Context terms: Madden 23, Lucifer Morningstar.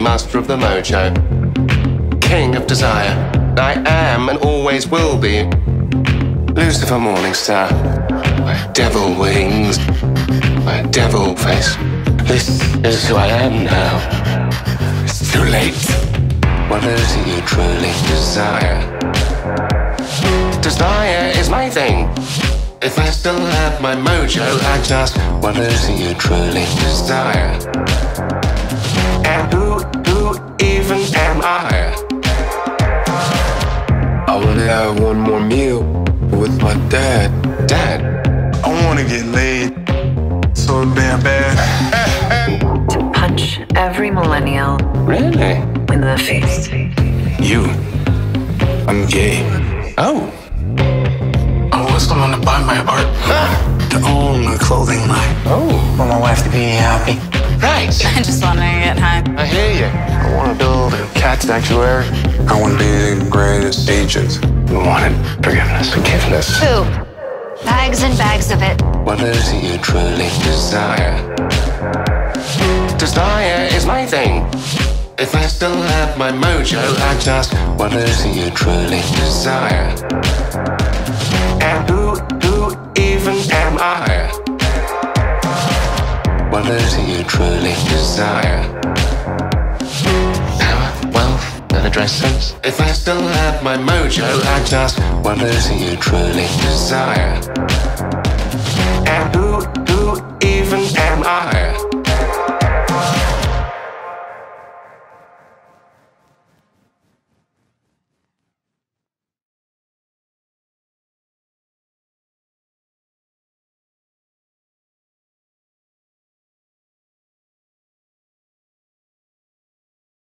Master of the mojo, king of desire, I am and always will be Lucifer Morningstar. My devil wings, my devil face. This is who I am now. It's too late. What is it you truly desire? Desire is my thing. If I still had my mojo, I'd just, what is it you truly desire? And who even am I? I wanna have one more meal with my dad. Dad? I wanna get laid so damn bad. To punch every millennial. Really? In the face. You. I'm gay. Oh. Someone to buy my art, to own a clothing line. Oh, want my wife to be happy. Right. I just want to get high. I hear you. I want to build a cat sanctuary. I want to be the greatest agent. I wanted forgiveness. Forgiveness. Who? Bags and bags of it. What is it you truly desire? Desire is my thing. If I still had my mojo, I'd just, what is it you truly desire? And who even am I? What is it you truly desire? Power, wealth, and a dress sense. If I still had my mojo, I'd just, what is it you truly desire?